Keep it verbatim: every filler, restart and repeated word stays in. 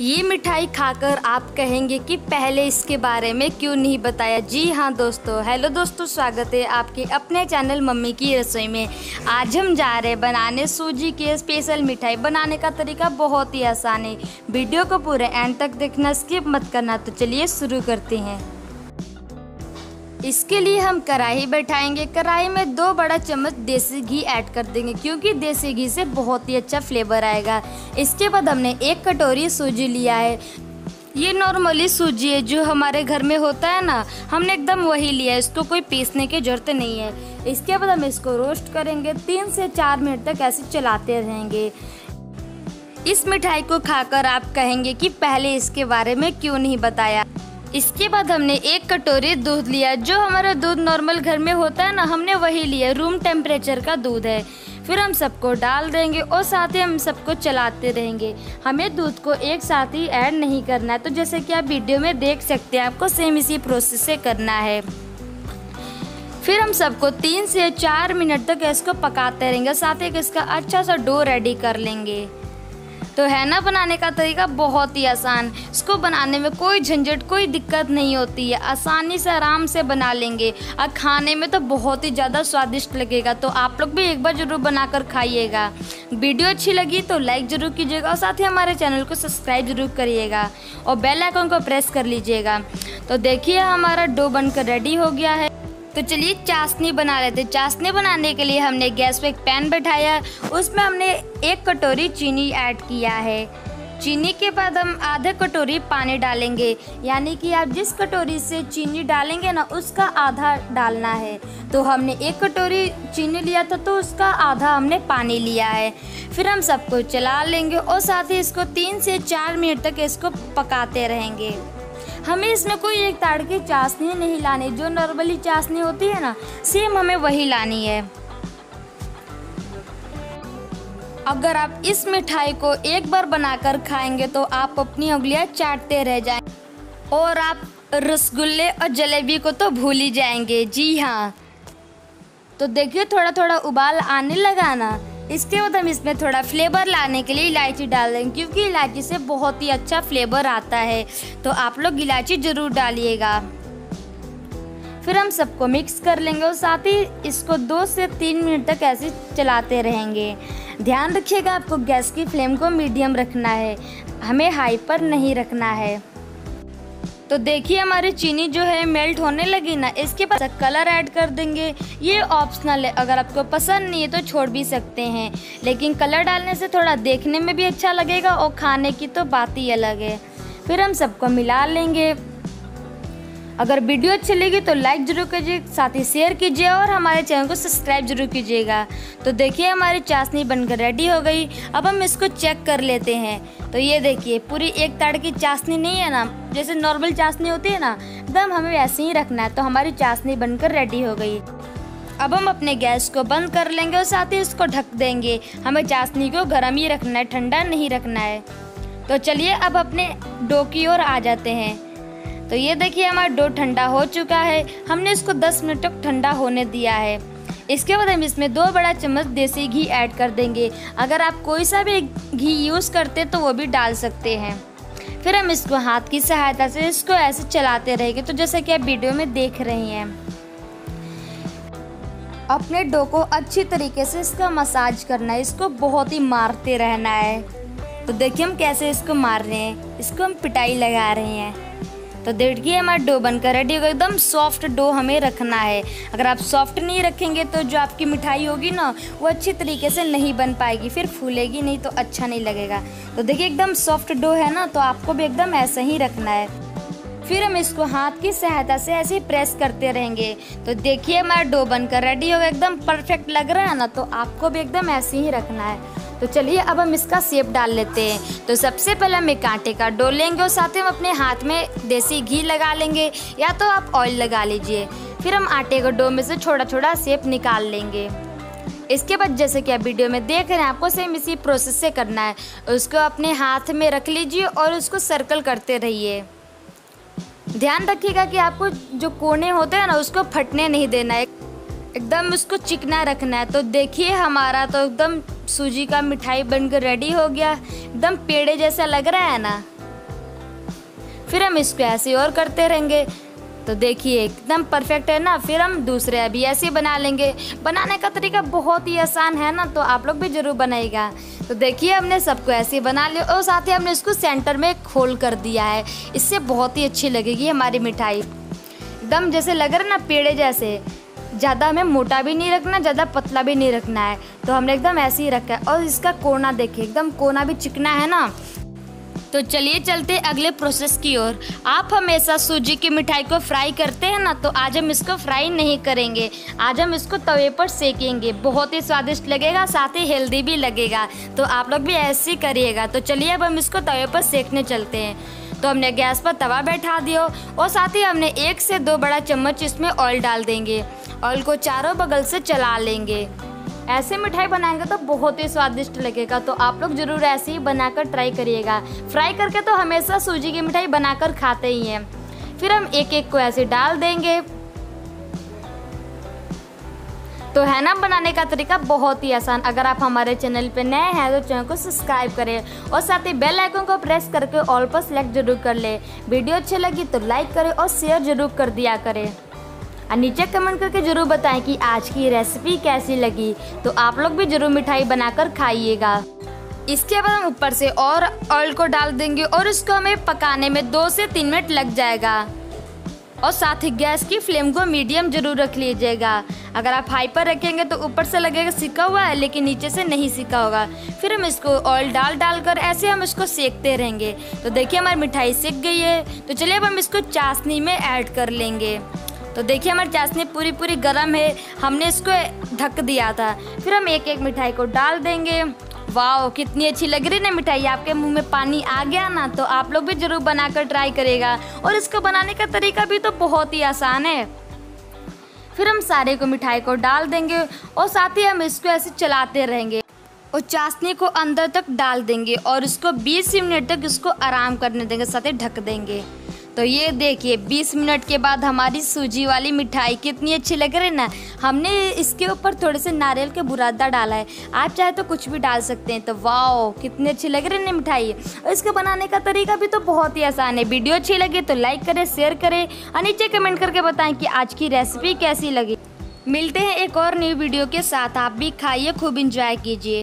ये मिठाई खाकर आप कहेंगे कि पहले इसके बारे में क्यों नहीं बताया। जी हाँ दोस्तों, हेलो दोस्तों, स्वागत है आपके अपने चैनल मम्मी की रसोई में। आज हम जा रहे बनाने सूजी के स्पेशल मिठाई। बनाने का तरीका बहुत ही आसान है, वीडियो को पूरे एंड तक देखना, स्किप मत करना। तो चलिए शुरू करते हैं। इसके लिए हम कढ़ाई बैठाएंगे। कढ़ाई में दो बड़ा चम्मच देसी घी ऐड कर देंगे, क्योंकि देसी घी से बहुत ही अच्छा फ्लेवर आएगा। इसके बाद हमने एक कटोरी सूजी लिया है। ये नॉर्मली सूजी है जो हमारे घर में होता है ना, हमने एकदम वही लिया है, इसको कोई पीसने की ज़रूरत नहीं है। इसके बाद हम इसको रोस्ट करेंगे, तीन से चार मिनट तक ऐसे चलाते रहेंगे। इस मिठाई को खाकर आप कहेंगे कि पहले इसके बारे में क्यों नहीं बताया। इसके बाद हमने एक कटोरी दूध लिया। जो हमारा दूध नॉर्मल घर में होता है ना, हमने वही लिया, रूम टेम्परेचर का दूध है। फिर हम सबको डाल देंगे और साथ ही हम सबको चलाते रहेंगे। हमें दूध को एक साथ ही ऐड नहीं करना है, तो जैसे कि आप वीडियो में देख सकते हैं, आपको सेम इसी प्रोसेस से करना है। फिर हम सबको तीन से चार मिनट तक इसको पकाते रहेंगे, साथ ही इसका अच्छा सा डो रेडी कर लेंगे। तो है ना, बनाने का तरीका बहुत ही आसान, इसको बनाने में कोई झंझट, कोई दिक्कत नहीं होती है, आसानी से आराम से बना लेंगे और खाने में तो बहुत ही ज़्यादा स्वादिष्ट लगेगा। तो आप लोग भी एक बार ज़रूर बनाकर खाइएगा। वीडियो अच्छी लगी तो लाइक ज़रूर कीजिएगा और साथ ही हमारे चैनल को सब्सक्राइब जरूर करिएगा और बेल आइकन को प्रेस कर लीजिएगा। तो देखिए हमारा डो बनकर रेडी हो गया है। तो चलिए चाशनी बना लेते हैं। चाशनी बनाने के लिए हमने गैस पे एक पैन बैठाया, उसमें हमने एक कटोरी चीनी ऐड किया है। चीनी के बाद हम आधा कटोरी पानी डालेंगे, यानी कि आप जिस कटोरी से चीनी डालेंगे ना, उसका आधा डालना है। तो हमने एक कटोरी चीनी लिया था, तो उसका आधा हमने पानी लिया है। फिर हम सबको चला लेंगे और साथ ही इसको तीन से चार मिनट तक इसको पकाते रहेंगे। हमें इसमें कोई एक ताड़ की चाशनी नहीं लानी, जो नॉर्मली चाशनी होती है ना, सेम हमें वही लानी है। अगर आप इस मिठाई को एक बार बनाकर खाएंगे तो आप अपनी उंगलियां चाटते रह जाएंगे और आप रसगुल्ले और जलेबी को तो भूल ही जाएंगे। जी हाँ, तो देखिए थोड़ा थोड़ा उबाल आने लगा ना। इसके बाद हम इसमें थोड़ा फ्लेवर लाने के लिए इलायची डाल देंगे, क्योंकि इलायची से बहुत ही अच्छा फ्लेवर आता है। तो आप लोग इलायची ज़रूर डालिएगा। फिर हम सबको मिक्स कर लेंगे और साथ ही इसको दो से तीन मिनट तक ऐसे चलाते रहेंगे। ध्यान रखिएगा, आपको गैस की फ्लेम को मीडियम रखना है, हमें हाई पर नहीं रखना है। तो देखिए हमारी चीनी जो है मेल्ट होने लगी ना, इसके बाद कलर ऐड कर देंगे। ये ऑप्शनल है, अगर आपको पसंद नहीं है तो छोड़ भी सकते हैं, लेकिन कलर डालने से थोड़ा देखने में भी अच्छा लगेगा और खाने की तो बात ही अलग है। फिर हम सबको मिला लेंगे। अगर वीडियो अच्छी लगी तो लाइक ज़रूर कीजिए, साथ ही शेयर कीजिए और हमारे चैनल को सब्सक्राइब जरूर कीजिएगा। तो देखिए हमारी चाशनी बनकर रेडी हो गई। अब हम इसको चेक कर लेते हैं। तो ये देखिए, पूरी एक ताड़ की चाशनी नहीं है ना, जैसे नॉर्मल चाशनी होती है ना, एकदम हमें ऐसे ही रखना है। तो हमारी चाशनी बनकर रेडी हो गई। अब हम अपने गैस को बंद कर लेंगे और साथ ही इसको ढक देंगे। हमें चाशनी को गर्म ही रखना है, ठंडा नहीं रखना है। तो चलिए अब अपने डो की ओर आ जाते हैं। तो ये देखिए हमारा डो ठंडा हो चुका है, हमने इसको दस मिनट तक ठंडा होने दिया है। इसके बाद हम इसमें दो बड़ा चम्मच देसी घी ऐड कर देंगे। अगर आप कोई सा भी घी यूज़ करते तो वो भी डाल सकते हैं। फिर हम इसको हाथ की सहायता से इसको ऐसे चलाते रहेंगे, तो जैसे कि आप वीडियो में देख रहे हैं। अपने डो को अच्छी तरीके से इसका मसाज करना है, इसको बहुत ही मारते रहना है। तो देखिए हम कैसे इसको मार रहे हैं, इसको हम पिटाई लगा रहे हैं। तो देखिए हमारा डो बनकर रेडी होगा। एकदम सॉफ्ट डो हमें रखना है, अगर आप सॉफ्ट नहीं रखेंगे तो जो आपकी मिठाई होगी ना, वो अच्छी तरीके से नहीं बन पाएगी, फिर फूलेगी नहीं, तो अच्छा नहीं लगेगा। तो देखिए एकदम सॉफ्ट डो है ना, तो आपको भी एकदम ऐसा ही रखना है। फिर हम इसको हाथ की सहायता से ऐसे प्रेस करते रहेंगे। तो देखिए हमारा डो बनकर रेडी होगा, एकदम परफेक्ट लग रहा है ना, तो आपको भी एकदम ऐसे ही रखना है। तो चलिए अब हम इसका शेप डाल लेते हैं। तो सबसे पहले हम एक आटे का डो लेंगे और साथ ही हम अपने हाथ में देसी घी लगा लेंगे, या तो आप ऑयल लगा लीजिए। फिर हम आटे को डो में से छोटा छोटा शेप निकाल लेंगे। इसके बाद जैसे कि आप वीडियो में देख रहे हैं, आपको सेम इसी प्रोसेस से करना है। उसको अपने हाथ में रख लीजिए और उसको सर्कल करते रहिए। ध्यान रखिएगा कि आपको जो कोने होते हैं ना, उसको फटने नहीं देना है, एकदम उसको चिकना रखना है। तो देखिए हमारा तो एकदम सूजी का मिठाई बनकर रेडी हो गया, एकदम पेड़े जैसा लग रहा है ना। फिर हम इसको ऐसे और करते रहेंगे। तो देखिए एकदम परफेक्ट है ना। फिर हम दूसरे अभी ऐसे बना लेंगे। बनाने का तरीका बहुत ही आसान है ना, तो आप लोग भी ज़रूर बनाएगा। तो देखिए हमने सबको ऐसे बना लिया और साथ ही हमने इसको सेंटर में खोल कर दिया है। इससे बहुत ही अच्छी लगेगी हमारी मिठाई, एकदम जैसे लग रहा है ना पेड़े जैसे। ज़्यादा हमें मोटा भी नहीं रखना, ज़्यादा पतला भी नहीं रखना है, तो हमने एकदम ऐसे ही रखा है। और इसका कोना देखिए, एकदम कोना भी चिकना है ना। तो चलिए चलते अगले प्रोसेस की ओर। आप हमेशा सूजी की मिठाई को फ्राई करते हैं ना, तो आज हम इसको फ्राई नहीं करेंगे। आज हम इसको तवे पर सेकेंगे, बहुत ही स्वादिष्ट लगेगा, साथ ही हेल्दी भी लगेगा। तो आप लोग भी ऐसे ही करिएगा। तो चलिए अब हम इसको तवे पर सेकने चलते हैं। तो हमने गैस पर तवा बैठा दिया और साथ ही हमने एक से दो बड़ा चम्मच इसमें ऑयल डाल देंगे। ऑयल को चारों बगल से चला लेंगे। ऐसे मिठाई बनाएंगे तो बहुत ही स्वादिष्ट लगेगा। तो आप लोग ज़रूर ऐसे ही बनाकर ट्राई करिएगा। फ्राई करके तो हमेशा सूजी की मिठाई बनाकर खाते ही हैं। फिर हम एक एक को ऐसे डाल देंगे। तो है ना, बनाने का तरीका बहुत ही आसान। अगर आप हमारे चैनल पर नए हैं तो चैनल को सब्सक्राइब करें और साथ ही बेल आइकन को प्रेस करके ऑल पर सेलेक्ट जरूर कर लें। वीडियो अच्छी लगी तो लाइक करें और शेयर जरूर कर दिया करें। और नीचे कमेंट करके ज़रूर बताएं कि आज की रेसिपी कैसी लगी। तो आप लोग भी ज़रूर मिठाई बनाकर खाइएगा। इसके बाद हम ऊपर से और ऑयल को डाल देंगे और इसको हमें पकाने में दो से तीन मिनट लग जाएगा। और साथ ही गैस की फ्लेम को मीडियम जरूर रख लीजिएगा। अगर आप हाई पर रखेंगे तो ऊपर से लगेगा सिका हुआ है, लेकिन नीचे से नहीं सिका होगा। फिर हम इसको ऑयल डाल डाल कर ऐसे हम इसको सेकते रहेंगे। तो देखिए हमारी मिठाई सिक गई है। तो चलिए अब हम इसको चाशनी में ऐड कर लेंगे। तो देखिए हमारी चाशनी पूरी पूरी गर्म है, हमने इसको ढक दिया था। फिर हम एक एक मिठाई को डाल देंगे। वाह, कितनी अच्छी लग रही ना मिठाई, आपके मुंह में पानी आ गया ना। तो आप लोग भी ज़रूर बनाकर ट्राई करिएगा। और इसको बनाने का तरीका भी तो बहुत ही आसान है। फिर हम सारे को मिठाई को डाल देंगे और साथ ही हम इसको ऐसे चलाते रहेंगे और चाशनी को अंदर तक डाल देंगे और इसको बीस मिनट तक इसको आराम करने देंगे, साथ ही ढक देंगे। तो ये देखिए बीस मिनट के बाद हमारी सूजी वाली मिठाई कितनी अच्छी लग रही है ना। हमने इसके ऊपर थोड़े से नारियल के बुरादा डाला है, आप चाहे तो कुछ भी डाल सकते हैं। तो वाह, कितनी अच्छी लग रही है ना मिठाई। और इसको बनाने का तरीका भी तो बहुत ही आसान है। वीडियो अच्छी लगी तो लाइक करें, शेयर करें और नीचे कमेंट करके बताएं कि आज की रेसिपी कैसी लगी। मिलते हैं एक और न्यू वीडियो के साथ। आप भी खाइए, खूब इंजॉय कीजिए।